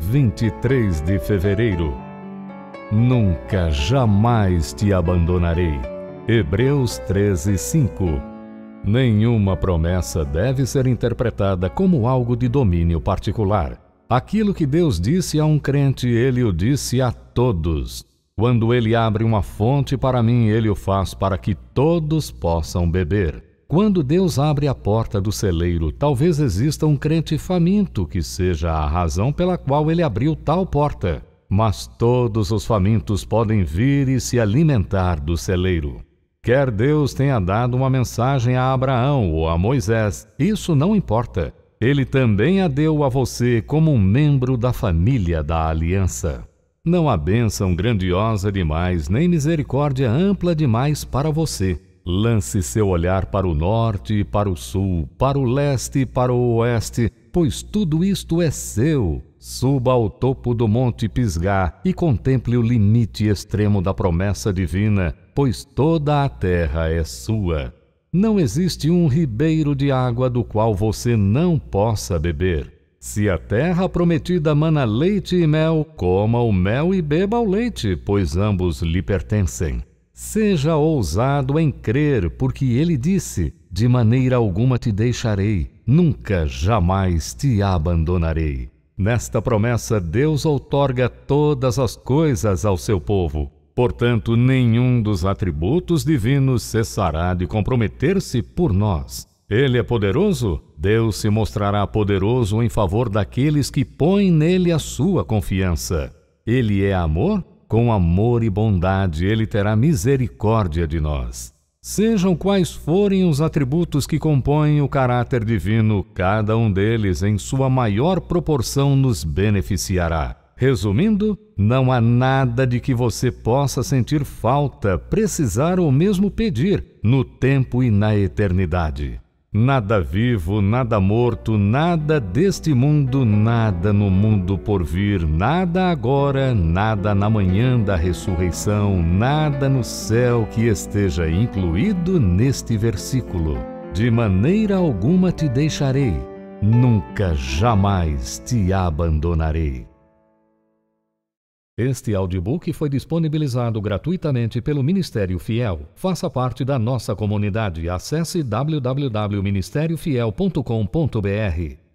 23 de fevereiro. Nunca, jamais te abandonarei. Hebreus 13:5. Nenhuma promessa deve ser interpretada como algo de domínio particular. Aquilo que Deus disse a um crente, Ele o disse a todos. Quando Ele abre uma fonte para mim, Ele o faz para que todos possam beber. Quando Deus abre a porta do celeiro, talvez exista um crente faminto que seja a razão pela qual Ele abriu tal porta. Mas todos os famintos podem vir e se alimentar do celeiro. Quer Deus tenha dado uma mensagem a Abraão ou a Moisés, isso não importa. Ele também a deu a você como um membro da família da aliança. Não há bênção grandiosa demais, nem misericórdia ampla demais para você. Lance seu olhar para o norte, para o sul, para o leste e para o oeste, pois tudo isto é seu. Suba ao topo do monte Pisgá e contemple o limite extremo da promessa divina, pois toda a terra é sua. Não existe um ribeiro de água do qual você não possa beber. Se a terra prometida mana leite e mel, coma o mel e beba o leite, pois ambos lhe pertencem. Seja ousado em crer, porque Ele disse, de maneira alguma te deixarei, nunca, jamais te abandonarei. Nesta promessa, Deus outorga todas as coisas ao seu povo. Portanto, nenhum dos atributos divinos cessará de comprometer-se por nós. Ele é poderoso? Deus se mostrará poderoso em favor daqueles que põem nele a sua confiança. Ele é amor? Com amor e bondade, Ele terá misericórdia de nós. Sejam quais forem os atributos que compõem o caráter divino, cada um deles, em sua maior proporção, nos beneficiará. Resumindo, não há nada de que você possa sentir falta, precisar ou mesmo pedir, no tempo e na eternidade. Nada vivo, nada morto, nada deste mundo, nada no mundo por vir, nada agora, nada na manhã da ressurreição, nada no céu que esteja incluído neste versículo. De maneira alguma te deixarei, nunca, jamais te abandonarei. Este audiobook foi disponibilizado gratuitamente pelo Ministério Fiel. Faça parte da nossa comunidade. Acesse www.ministériofiel.com.br.